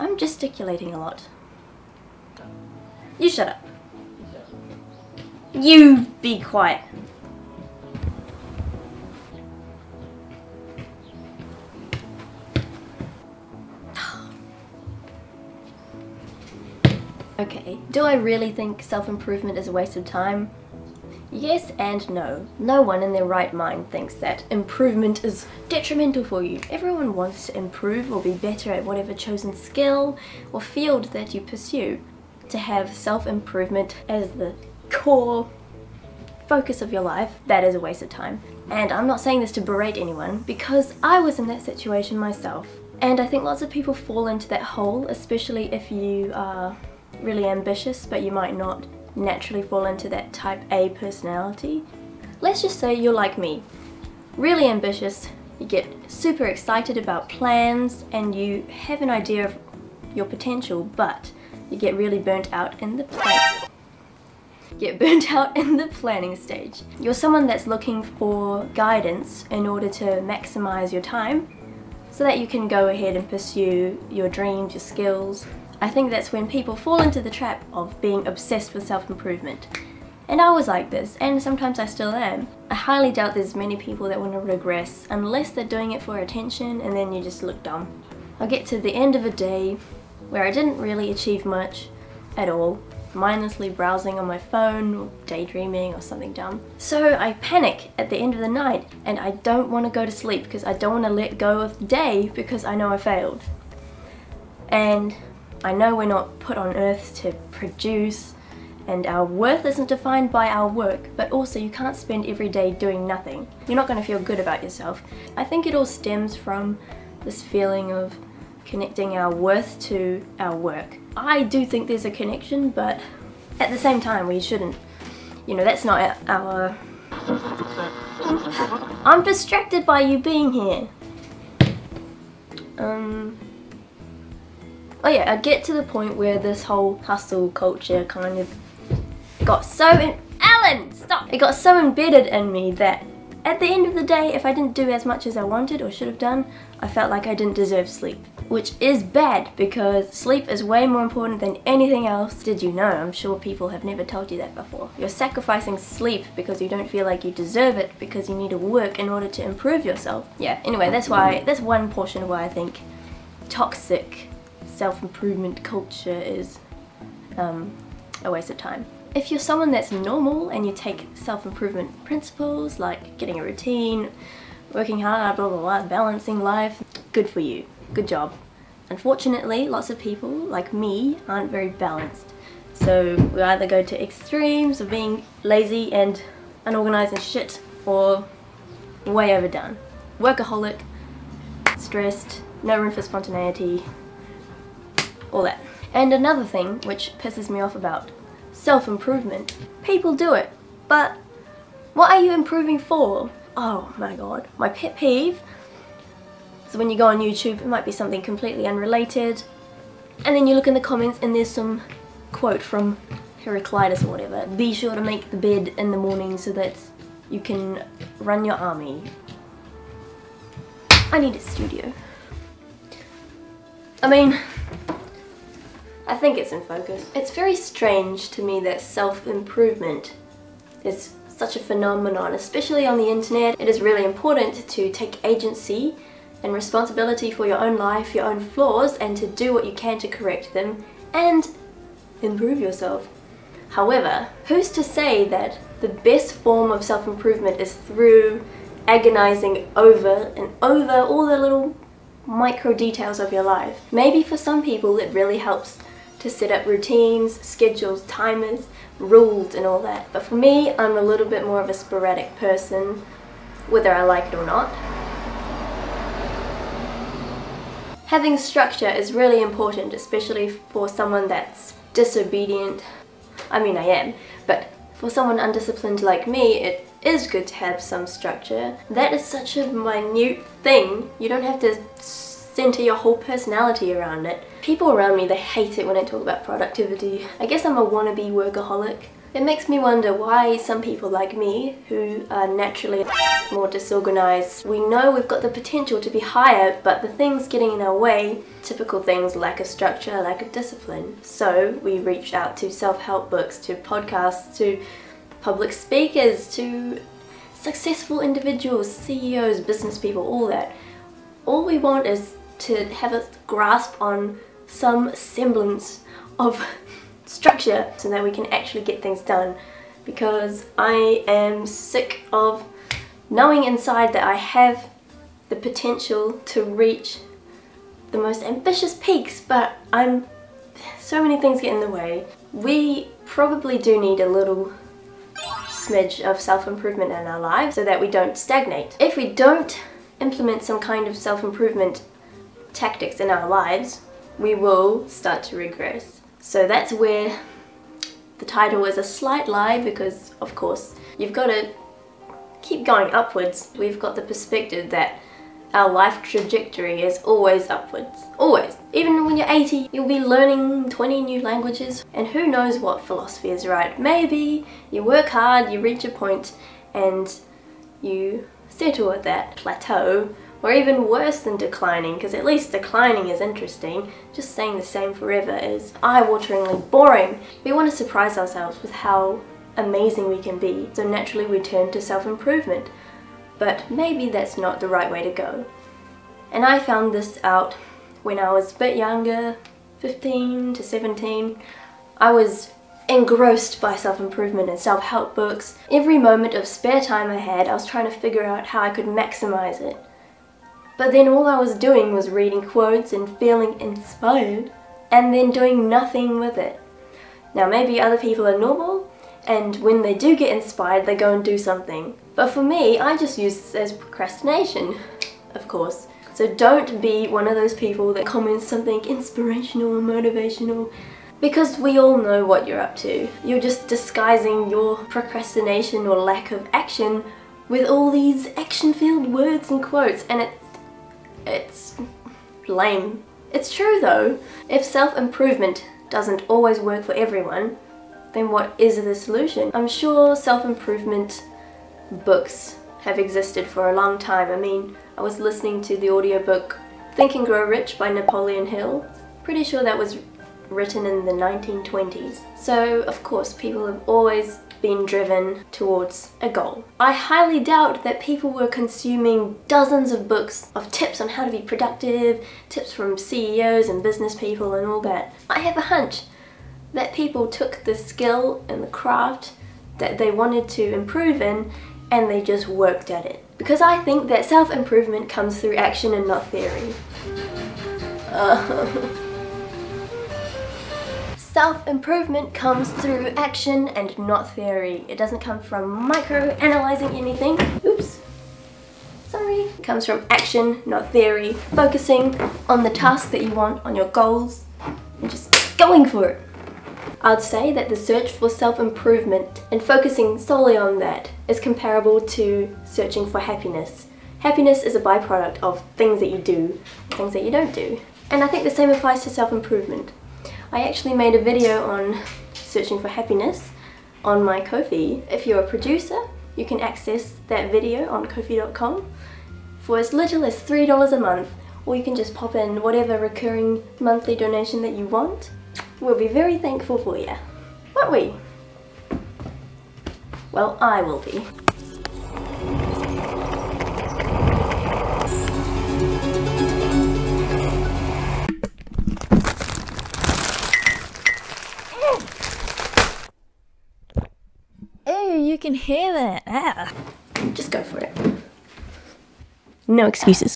I'm gesticulating a lot. You shut up. You be quiet. Okay, do I really think self-improvement is a waste of time? Yes and no. No one in their right mind thinks that improvement is detrimental for you. Everyone wants to improve or be better at whatever chosen skill or field that you pursue. To have self-improvement as the core focus of your life, that is a waste of time. And I'm not saying this to berate anyone, because I was in that situation myself. And I think lots of people fall into that hole, especially if you are really ambitious, but you might not naturally fall into that type A personality. Let's just say you're like me, really ambitious, you get super excited about plans and you have an idea of your potential, but you get really burnt out in the planning stage. You're someone that's looking for guidance in order to maximize your time so that you can go ahead and pursue your dreams, your skills. I think that's when people fall into the trap of being obsessed with self-improvement. And I was like this, and sometimes I still am. I highly doubt there's many people that want to regress unless they're doing it for attention, and then you just look dumb. I'll get to the end of a day where I didn't really achieve much at all, mindlessly browsing on my phone or daydreaming or something dumb. So I panic at the end of the night and I don't want to go to sleep because I don't want to let go of the day because I know I failed. And I know we're not put on earth to produce and our worth isn't defined by our work, but also you can't spend every day doing nothing. You're not going to feel good about yourself. I think it all stems from this feeling of connecting our worth to our work. I do think there's a connection, but at the same time we shouldn't. You know, that's not our... I'm distracted by you being here. Oh yeah, I get to the point where this whole hustle culture kind of got so Alan, stop! It got so embedded in me that at the end of the day, if I didn't do as much as I wanted or should have done, I felt like I didn't deserve sleep. Which is bad, because sleep is way more important than anything else. Did you know? I'm sure people have never told you that before. You're sacrificing sleep because you don't feel like you deserve it, because you need to work in order to improve yourself. Yeah, anyway, that's one portion of why I think toxic self-improvement culture is a waste of time. If you're someone that's normal and you take self-improvement principles like getting a routine, working hard, blah blah blah, balancing life, good for you, good job. Unfortunately, lots of people like me aren't very balanced, so we either go to extremes of being lazy and unorganized and shit, or way overdone. Workaholic, stressed, no room for spontaneity, all that. And another thing which pisses me off about self-improvement, people do it, but what are you improving for? Oh my god, my pet peeve. So when you go on YouTube, it might be something completely unrelated, and then you look in the comments and there's some quote from Heraclitus or whatever. Be sure to make the bed in the morning so that you can run your army. I need a studio. I mean, I think it's in focus. It's very strange to me that self-improvement is such a phenomenon, especially on the internet. It is really important to take agency and responsibility for your own life, your own flaws, and to do what you can to correct them and improve yourself. However, who's to say that the best form of self-improvement is through agonizing over and over all the little micro details of your life? Maybe for some people it really helps to set up routines, schedules, timers, rules and all that. But for me, I'm a little bit more of a sporadic person, whether I like it or not. Having structure is really important, especially for someone that's disobedient. I mean, I am, but for someone undisciplined like me, it is good to have some structure. That is such a minute thing. You don't have to center your whole personality around it. People around me, they hate it when I talk about productivity. I guess I'm a wannabe workaholic. It makes me wonder why some people like me, who are naturally more disorganized, we know we've got the potential to be higher, but the things getting in our way, typical things, lack of structure, lack of discipline. So we reach out to self-help books, to podcasts, to public speakers, to successful individuals, CEOs, business people, all that. All we want is to have a grasp on some semblance of structure so that we can actually get things done, because I am sick of knowing inside that I have the potential to reach the most ambitious peaks, but so many things get in the way. We probably do need a little smidge of self-improvement in our lives so that we don't stagnate. If we don't implement some kind of self-improvement tactics in our lives, we will start to regress. So that's where the title is a slight lie, because of course you've got to keep going upwards. We've got the perspective that our life trajectory is always upwards. Always. Even when you're 80, you'll be learning 20 new languages, and who knows what philosophy is right. Maybe you work hard, you reach a point, and you settle at that plateau, or even worse than declining, because at least declining is interesting. Just saying the same forever is eye-wateringly boring. We want to surprise ourselves with how amazing we can be, so naturally we turn to self-improvement. But maybe that's not the right way to go. And I found this out when I was a bit younger, 15 to 17. I was engrossed by self-improvement and self-help books. Every moment of spare time I had, I was trying to figure out how I could maximize it. But then all I was doing was reading quotes and feeling inspired, and then doing nothing with it. Now maybe other people are normal, and when they do get inspired, they go and do something. But for me, I just use this as procrastination, of course. So don't be one of those people that comments something inspirational or motivational, because we all know what you're up to. You're just disguising your procrastination or lack of action with all these action-filled words and quotes, and it's lame. It's true though. If self-improvement doesn't always work for everyone, then what is the solution? I'm sure self-improvement books have existed for a long time. I mean, I was listening to the audiobook Think and Grow Rich by Napoleon Hill. Pretty sure that was written in the 1920s. So of course people have always been driven towards a goal. I highly doubt that people were consuming dozens of books of tips on how to be productive, tips from CEOs and business people and all that. I have a hunch that people took the skill and the craft that they wanted to improve in, and they just worked at it. Because I think that self-improvement comes through action and not theory. Self-improvement comes through action and not theory. It doesn't come from micro-analyzing anything. Oops. Sorry. It comes from action, not theory. Focusing on the task that you want, on your goals, and just going for it. I'd say that the search for self-improvement and focusing solely on that is comparable to searching for happiness. Happiness is a byproduct of things that you do, things that you don't do. And I think the same applies to self-improvement. I actually made a video on searching for happiness on my Ko-fi. If you're a producer, you can access that video on ko-fi.com for as little as $3 a month, or you can just pop in whatever recurring monthly donation that you want. We'll be very thankful for you, won't we? Well, I will be. You can hear that. Ah. Just go for it. No excuses.